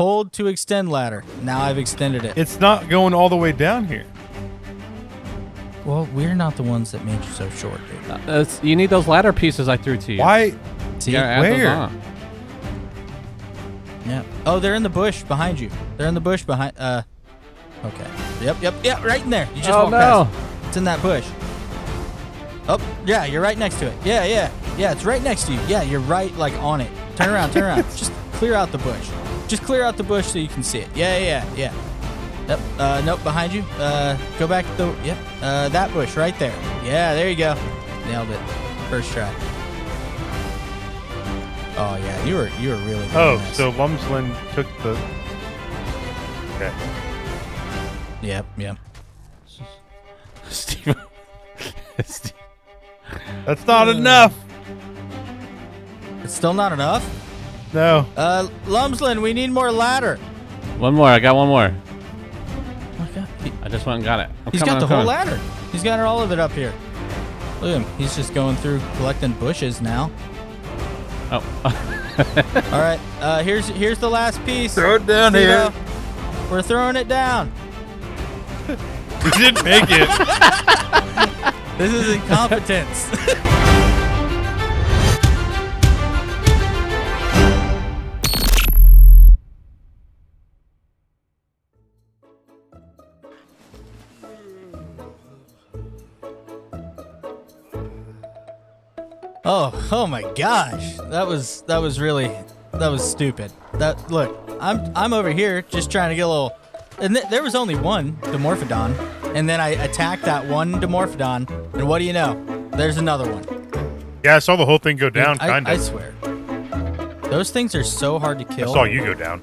Hold to extend ladder. Now I've extended it. It's not going all the way down here. Well, we're not the ones that made you so short, dude. You need those ladder pieces I threw to you. Why? See, yeah, where? Yeah. Oh, they're in the bush behind you. They're in the bush behind. Okay. Yep. Right in there. You just walked past. It's in that bush. Oh, yeah. You're right next to it. Yeah. It's right next to you. Yeah, you're right, like on it. Turn around. Turn around. Just clear out the bush. Just clear out the bush so you can see it. Yeah. Yep. Nope. Behind you. Go back to the. Yep. That bush right there. Yeah. There you go. Nailed it. First try. Oh yeah. You were really good. Oh, so Lumslin took the. Okay. Yep. Steve. That's not enough. It's still not enough? No. Lumslin, we need more ladder. One more. I got one more. I just went and got it. He's got the whole ladder. He's got all of it up here. Look at him. He's just going through collecting bushes now. Oh. All right. Here's the last piece. Throw it down here. We're throwing it down. We didn't make it. This is incompetence. Oh my gosh. That was really, that was stupid. That look, I'm over here just trying to get a little, and there was only one Dimorphodon, and then I attacked that one Dimorphodon, and what do you know? There's another one. Yeah, I saw the whole thing go down, kind of. I swear. Those things are so hard to kill. I saw you go down.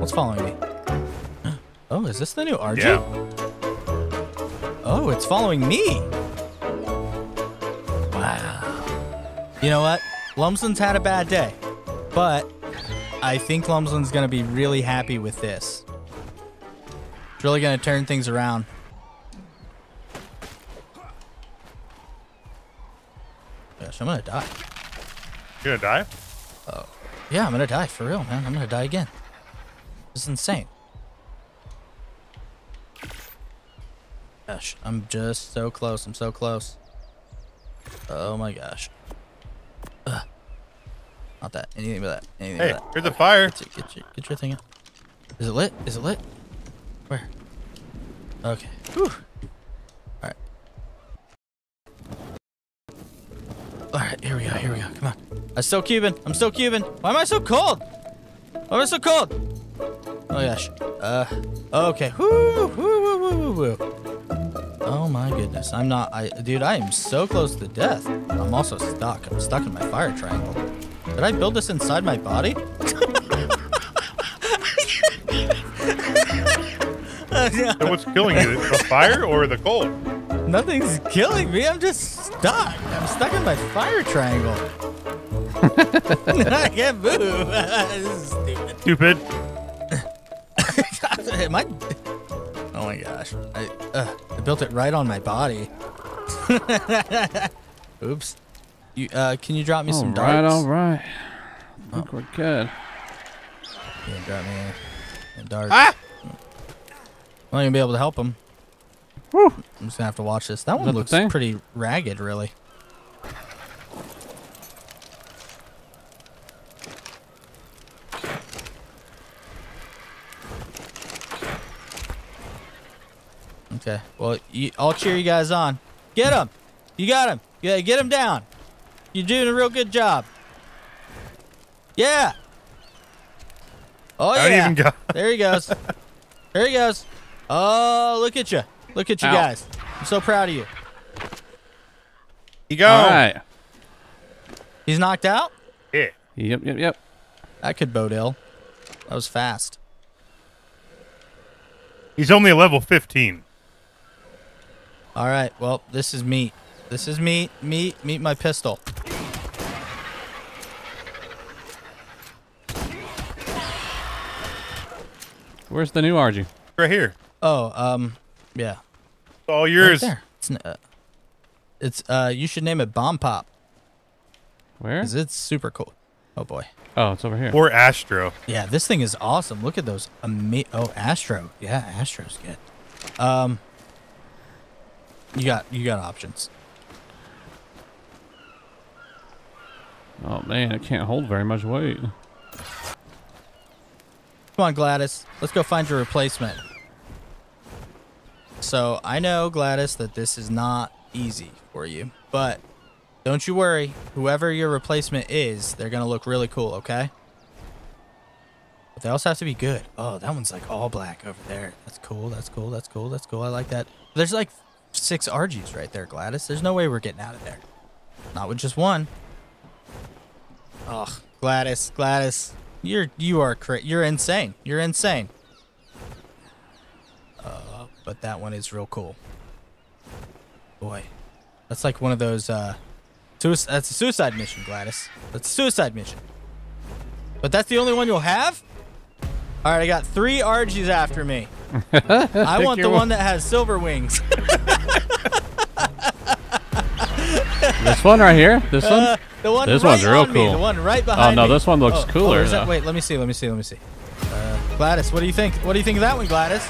What's following me? Oh, is this the new Argie? Yeah. Oh, it's following me. You know what? Lumslin's had a bad day, but I think Lumslin's going to be really happy with this. It's really going to turn things around. Gosh, I'm going to die. You're going to die? Oh, yeah, I'm going to die. For real, man. I'm going to die again. This is insane. Gosh, I'm just so close. I'm so close. Oh, my gosh. Not that. Anything but that. Anything hey, but that. Here's the fire. Get your thing up. Is it lit? Is it lit? Where? Okay. Whew. All right. All right. Here we go. Here we go. Come on. I'm still Cuban. I'm still Cuban. Why am I so cold? Why am I so cold? Oh gosh. Okay. Woo. Oh my goodness. I'm not. Dude, I am so close to death. I'm also stuck. I'm stuck in my fire triangle. Did I build this inside my body? So what's killing you? The fire or the cold? Nothing's killing me. I'm just stuck. I'm stuck in my fire triangle. I can't move. This is stupid. Am I... Oh my gosh. I built it right on my body. Oops. Can you drop me some darts? All right. I think we're good. Yeah, drop me a dart. Ah! I'm not gonna be able to help him. Woo. I'm just gonna have to watch this. That one looks pretty ragged, really. Okay, well, I'll cheer you guys on. Get him! You got him! Yeah, get him down! You're doing a real good job. Yeah! Oh, yeah! There he goes. There he goes. Oh, look at you. Look at you guys. I'm so proud of you. You go! All right. He's knocked out? Yeah. Yep. That could bode ill. That was fast. He's only level 15. All right, well, this is meat. This is meat. Meet my pistol. Where's the new Argie? Right here. Oh, yeah. It's all yours. Right there. It's you should name it Bomb Pop. Where? 'Cause it's super cool. Oh, boy. Oh, it's over here. Or Astro. Yeah, this thing is awesome. Look at those. Oh, Astro. Yeah, Astro's good. You got options. Oh, man, it can't hold very much weight. Come on, Gladys. Let's go find your replacement. So, I know, Gladys, that this is not easy for you, but don't you worry. Whoever your replacement is, they're going to look really cool, okay? But they also have to be good. Oh, that one's like all black over there. That's cool. That's cool. That's cool. That's cool. I like that. There's like 6 Argies right there, Gladys. There's no way we're getting out of there. Not with just one. Oh, Gladys, Gladys. You're insane. You're insane. But that one is real cool. Boy, that's like one of those. That's a suicide mission, Gladys. That's a suicide mission. But that's the only one you'll have? All right, I got 3 Argies after me. I want the one that has silver wings. This one right here. This one. The one this right one's real on cool. Me, the one right behind. Oh no, me. This one looks cooler. Oh, wait, let me see. Let me see. Gladys, what do you think? What do you think of that one, Gladys?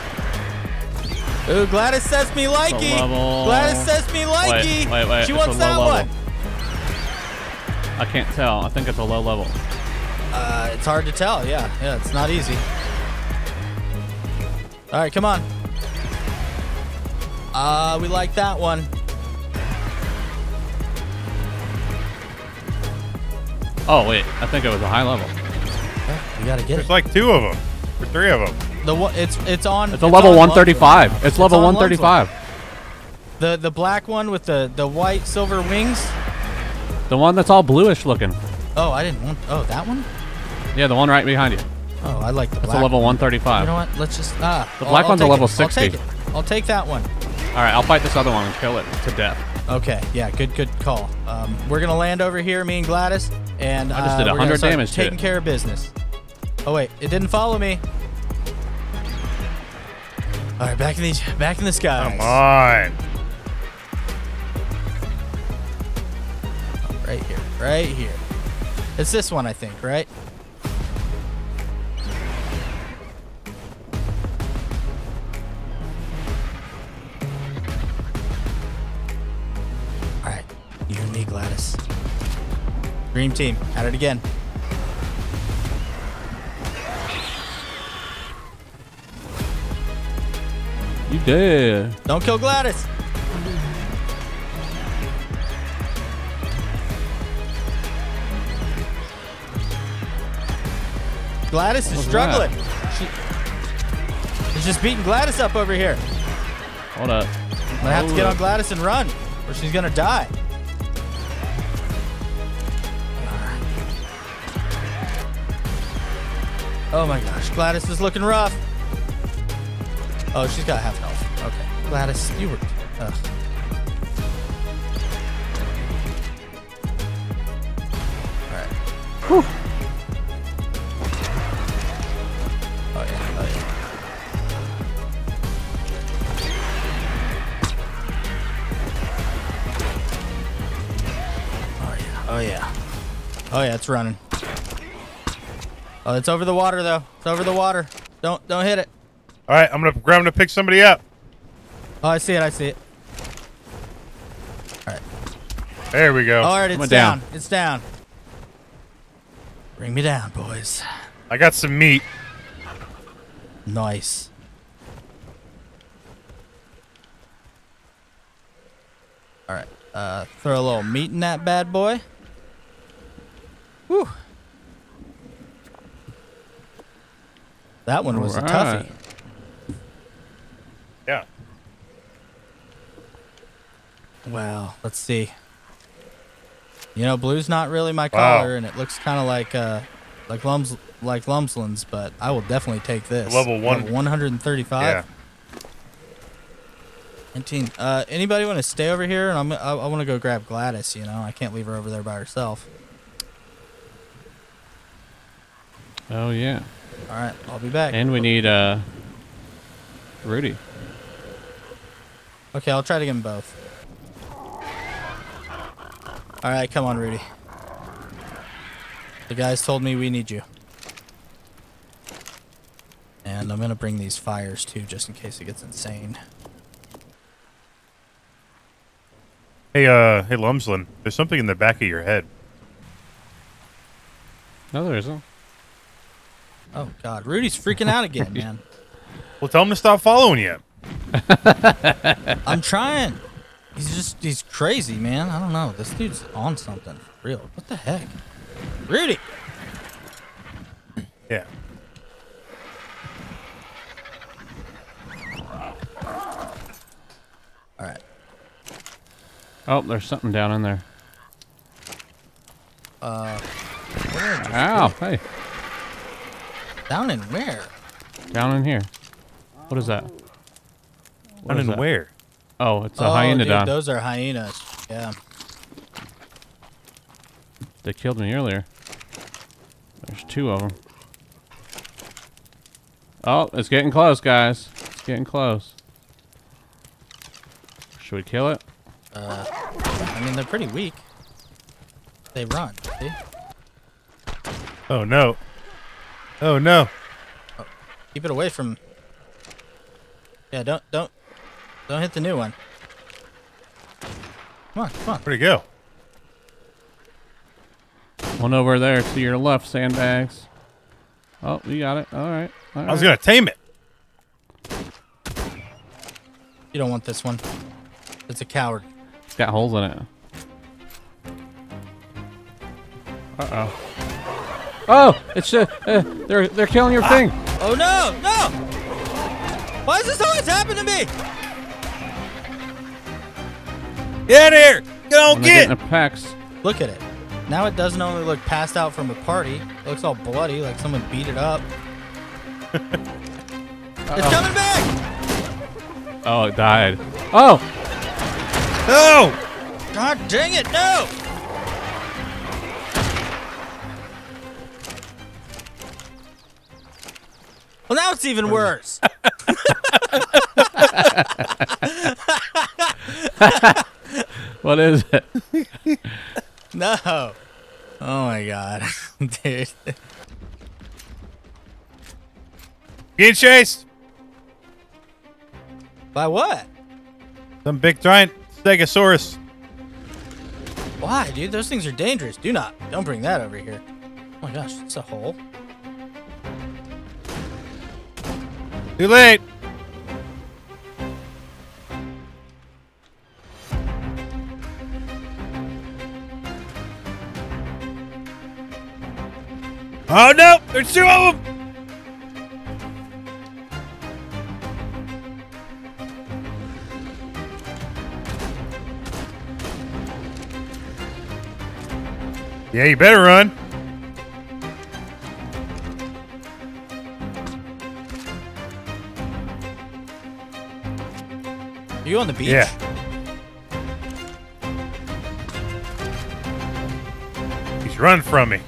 Ooh, Gladys says me likey. Gladys says me likey. Wait. She wants that one. I can't tell. I think it's a low level. It's hard to tell. Yeah. It's not easy. All right, come on. We like that one. Oh, wait. I think it was a high level. You got to get it. There's like 2 of them or 3 of them. The one, it's on. It's a level 135. It's level 135. The black one with the white silver wings. The one that's all bluish looking. Oh, I didn't want. Oh, that one? Yeah, the one right behind you. Oh, I like the black. It's a level 135. You know what? Let's just the black one's a level 60. I'll take that one. All right, I'll fight this other one and kill it to death. Okay, yeah, good call. We're gonna land over here, me and Gladys, and I just did 100 damage. Taking care of business. Oh wait, it didn't follow me. All right, back in the skies. Come on. Right here. It's this one, I think, right? Gladys. Dream team, at it again. You dare. Don't kill Gladys. Gladys is struggling. She's just beating Gladys up over here. Hold up. I'm gonna have to get on Gladys and run, or she's gonna die. Oh my gosh, Gladys is looking rough. Oh, she's got half health. Okay, Gladys, you were. All right. Whew. Oh yeah, it's running. Oh, it's over the water though. It's over the water. Don't hit it. All right, I'm gonna pick somebody up. Oh, I see it. All right. There we go. All right, it's down. It's down. Bring me down, boys. I got some meat. Nice. All right. Throw a little meat in that bad boy. Whew. That one was a toughie. Yeah. Well, let's see. You know, blue's not really my color, and it looks kind of like Lumslin's, but I will definitely take this. Level 135. Yeah. 19. Anybody want to stay over here? And I want to go grab Gladys. You know, I can't leave her over there by herself. Oh yeah. All right, I'll be back. And we need Rudy. Okay, I'll try to get them both. All right, come on, Rudy. The guys told me we need you. And I'm gonna bring these fires too, just in case it gets insane. Hey, hey Lumslin, there's something in the back of your head. No, there isn't. Oh God, Rudy's freaking out again, man. Well, tell him to stop following you. I'm trying. He's just—he's crazy, man. I don't know. This dude's on something for real. What the heck, Rudy? Yeah. All right. Oh, there's something down in there. Ow! Hey. Down in where? Down in here. What is that? Down in where? Oh, it's a hyena. Dude, those are hyenas. Yeah. They killed me earlier. There's two of them. Oh, it's getting close, guys. It's getting close. Should we kill it? I mean, they're pretty weak. They run, see? Oh, no. Oh, no. Oh, keep it away from... Yeah, don't hit the new one. Come on, come on. Where'd it go? One over there to your left, sandbags. Oh, you got it. All right. All right. I was going to tame it. You don't want this one. It's a coward. It's got holes in it. Uh-oh. Oh, it's they're killing your thing. Oh no, no! Why does this always happen to me? Get in here! Don't get in the packs. Look at it. Now it doesn't only look passed out from a party. It looks all bloody, like someone beat it up. It's coming back! Oh, it died. Oh! No! God dang it! No! Well, now it's even worse. What is it? No. Oh, my God. Dude. Being chased. By what? Some big giant stegosaurus. Why, dude? Those things are dangerous. Don't bring that over here. Oh, my gosh. It's a hole. Too late. Oh no, there's two of them. Yeah, you better run. Are you on the beach? Yeah. He's run from me.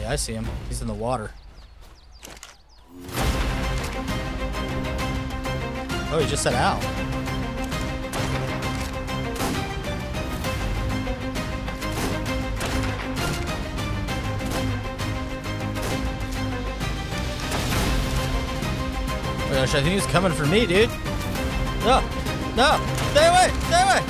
Yeah, I see him. He's in the water. Oh, he just said ow. Oh gosh, I think he's coming for me, dude. No! No! Stay away! Stay away!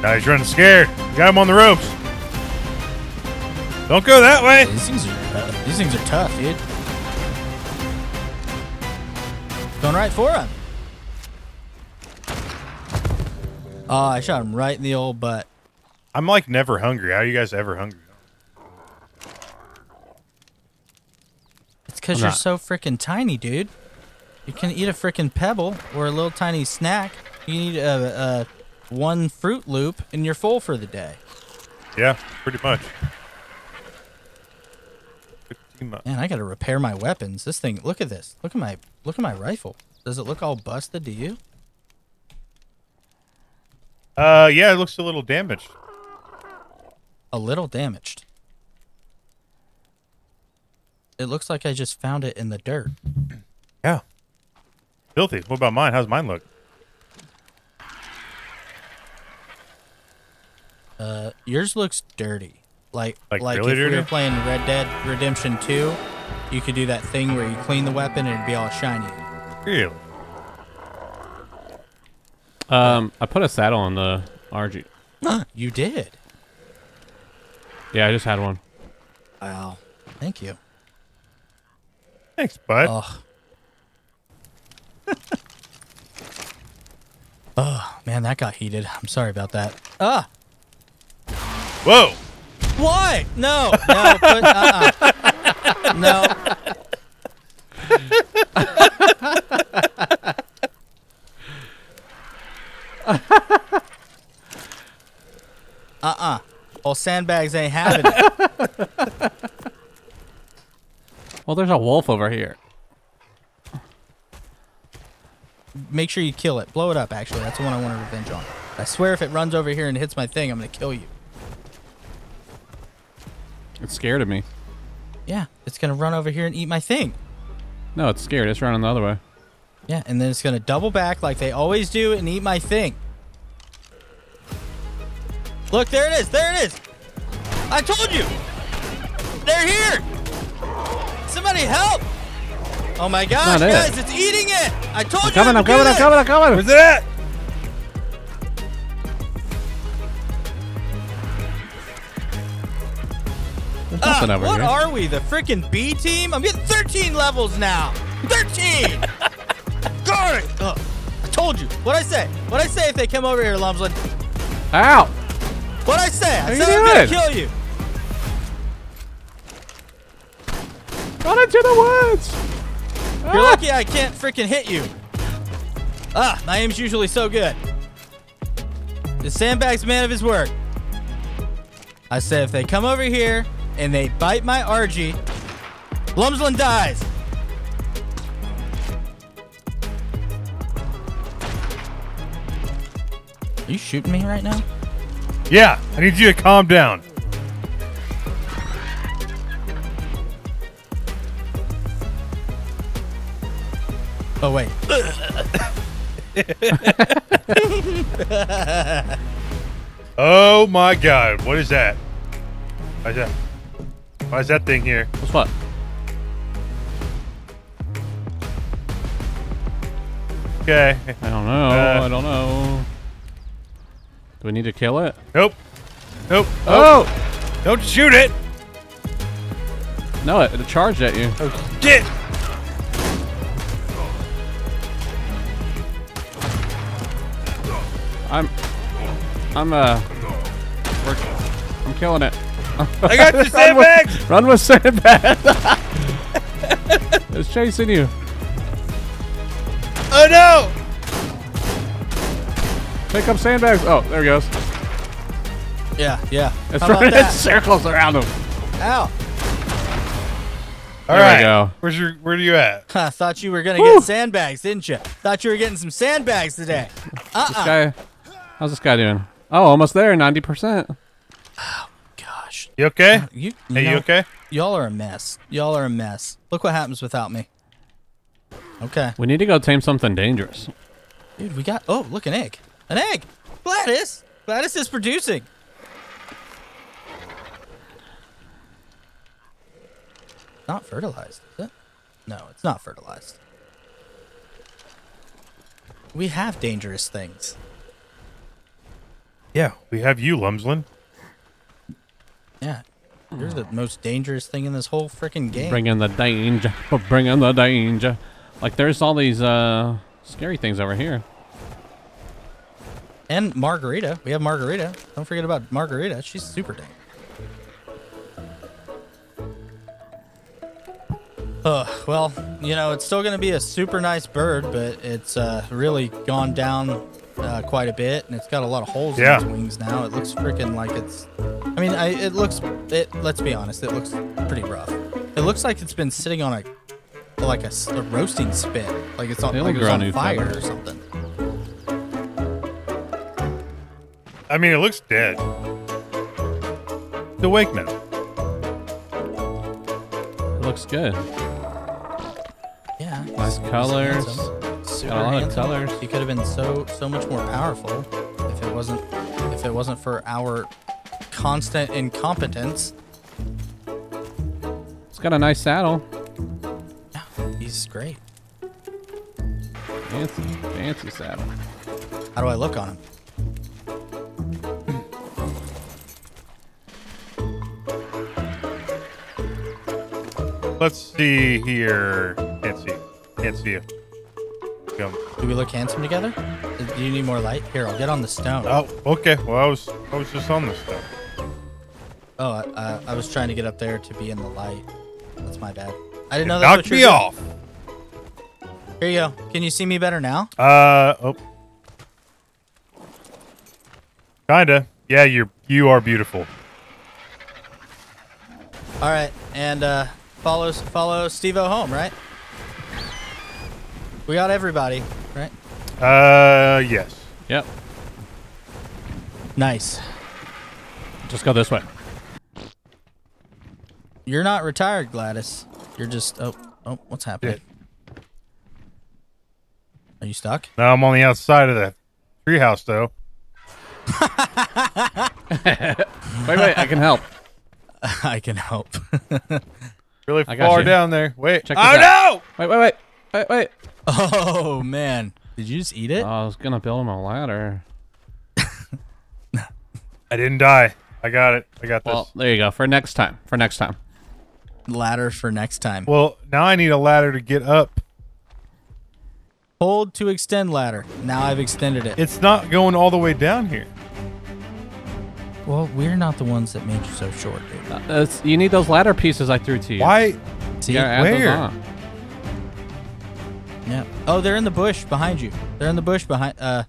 Now he's running scared. Got him on the ropes. Don't go that way! These things are tough, dude. Going right for him. Oh, I shot him right in the old butt. I'm like never hungry. How are you guys ever hungry? Because you're so freaking tiny, dude. You can eat a freaking pebble or a little tiny snack. You need a one Fruit Loop, and you're full for the day. Yeah, pretty much. Man, I gotta repair my weapons. This thing. Look at this. Look at my rifle. Does it look all busted to you? Yeah, it looks a little damaged. A little damaged. It looks like I just found it in the dirt. Yeah. Filthy. What about mine? How's mine look? Yours looks dirty. Like really if dirty? We were playing Red Dead Redemption 2, you could do that thing where you clean the weapon and it'd be all shiny. Really? I put a saddle on the Argie. Huh, you did? Yeah, I just had one. Wow. Thank you. Thanks, bud. Ugh. Oh, man, that got heated. I'm sorry about that. Ah! Whoa! What? No. No. But, No. Well, sandbags ain't having it. Well, there's a wolf over here. Make sure you kill it. Blow it up, actually. That's the one I want to revenge on. I swear if it runs over here and hits my thing, I'm going to kill you. It's scared of me. Yeah, it's going to run over here and eat my thing. No, it's scared. It's running the other way. Yeah, and then it's going to double back like they always do and eat my thing. Look, there it is. There it is. I told you. They're here. Somebody help. Oh, my gosh, guys. It's eating it. I told you. I'm coming. Where's it at? What here. Are we, the freaking B team? I'm getting 13 levels now. 13. Darn it. Oh, I told you. What'd I say if they come over here, Lumslin? Ow. What'd I say? I said I'm going to kill you. Run into the woods. You're lucky I can't freaking hit you. Ah, my aim's usually so good. The sandbag's man of his word. I said if they come over here and they bite my Argie, Lumslin dies. Are you shooting me right now? Yeah, I need you to calm down. Oh, wait. Oh, my God. What is that? Why is that thing here? What's what? Okay. I don't know. I don't know. Do we need to kill it? Nope. Nope. Oh! Don't shoot it! No, it charged at you. Oh, shit! I'm killing it. I got the sandbags! Run with sandbags! It's chasing you. Oh no! Pick up sandbags. Oh, there he goes. Yeah, yeah. It's running in circles around him. Ow. Alright. We go. Where are you at? I thought you were gonna get sandbags, didn't you? Thought you were getting some sandbags today. This guy, how's this guy doing? Oh, almost there, 90%. You okay? You okay? Y'all are a mess. Y'all are a mess. Look what happens without me. Okay. We need to go tame something dangerous. Dude, we got... Oh, look, an egg. An egg! Gladys! Gladys is producing. Not fertilized, is it? No, it's not fertilized. We have dangerous things. Yeah, we have you, Lumslin. Yeah, you're the most dangerous thing in this whole freaking game. Bring in the danger. Bring in the danger. Like, there's all these scary things over here. And Margarita. We have Margarita. Don't forget about Margarita. She's super dangerous. Well, you know, it's still going to be a super nice bird, but it's really gone down quite a bit, and it's got a lot of holes in its wings now. It looks freaking like it's... I mean, let's be honest, it looks pretty rough. It looks like it's been sitting on a roasting spit, like it's on, like it was on fire or something. I mean, it looks dead. It's awake now. It looks good. Yeah. Nice colors. Super handsome. He could have been so much more powerful if it wasn't for our constant incompetence. It's got a nice saddle. Yeah, he's great. Fancy, fancy saddle. How do I look on him? Let's see here. Can't see. Can't see you. Come. Do we look handsome together? Do you need more light? Here, I'll get on the stone. Oh, okay. Well, I was just on the stone. Oh, I was trying to get up there to be in the light. That's my bad. I didn't know that. Knocked me off. Here you go. Can you see me better now? Oh. Kinda. Yeah, you are beautiful. All right, and follow Steve-O home, right? We got everybody, right? Yes. Yep. Nice. Just go this way. You're not retired, Gladys. You're just... Oh, what's happening? Yeah. Are you stuck? No, I'm on the outside of the treehouse, though. Wait, I can help. I can help. Really far down there. Wait. Check this out. No! Wait. Oh, man. Did you just eat it? I was going to build him a ladder. I didn't die. I got it. I got this. Well, there you go. For next time. For next time. Ladder for next time. Well, now I need a ladder to get up. Hold to extend ladder. Now I've extended it. It's not going all the way down here. Well, we're not the ones that made you so short, dude. You need those ladder pieces I threw to you. Why? See, where? Yeah. Oh, they're in the bush behind you. They're in the bush behind. Okay.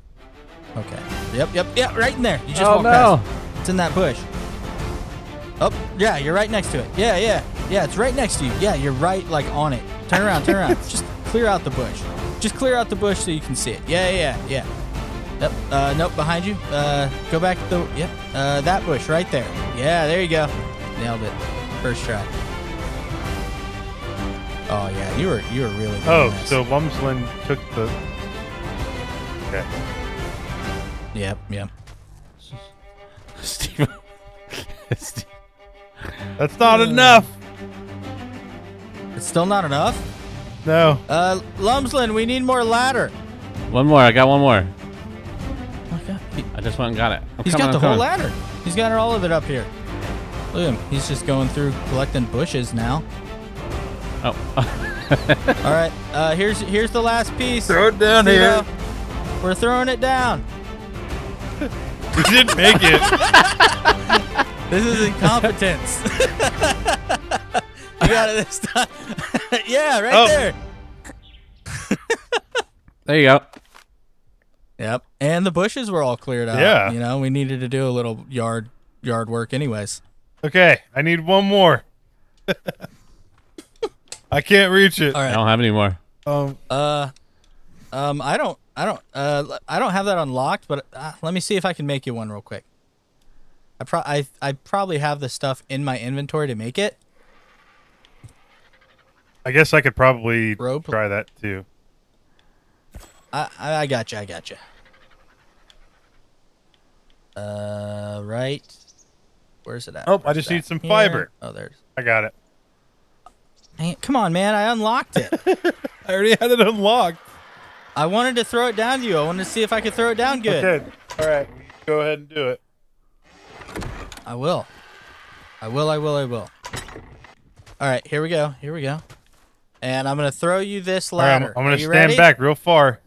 Yep. Right in there. You just walked past. It's in that bush. Oh, yeah. You're right next to it. Yeah. It's right next to you. Yeah, you're right, like on it. Turn around. Just clear out the bush. Just clear out the bush so you can see it. Yeah. Yep. Nope. Behind you. Go back to the. Yep. That bush right there. Yeah. There you go. Nailed it. First try. Oh yeah, you were really good. Oh, so Lumslin took the. Okay. Yep. Steve. That's not enough. It's still not enough. No. Lumslin, we need more ladder. One more. I got one more. I just went and got it. He's got the whole ladder. He's got all of it up here. Look at him. He's just going through collecting bushes now. Oh. All right. Here's the last piece. Throw it down here. We're throwing it down. We didn't make it. This is incompetence. You got it this time. Yeah, right there. There you go. Yep. And the bushes were all cleared out. Yeah. You know, we needed to do a little yard work anyways. Okay. I need one more. I can't reach it. All right. I don't have any more. I don't have that unlocked, but let me see if I can make you one real quick. I probably have the stuff in my inventory to make it. I guess I could probably try that too. I gotcha. Right. Where's it at? Oh, I just need some fiber. Oh, there's. I got it. Dang it, come on, man. I unlocked it. I already had it unlocked. I wanted to throw it down to you. I wanted to see if I could throw it down good. Okay. All right. Go ahead and do it. I will. All right. Here we go. And I'm going to throw you this ladder. Right, I'm going to stand ready? Back real far.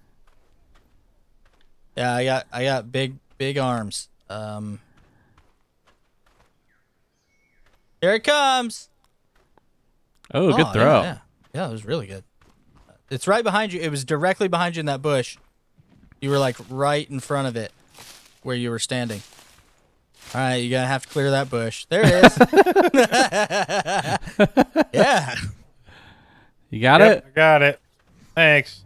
Yeah, I got big arms. Here it comes. Oh, good throw. Yeah, it was really good. It's right behind you. It was directly behind you in that bush. You were like right in front of it where you were standing. All right, you're going to have to clear that bush. There it is. Yeah. You got it? I got it. Thanks.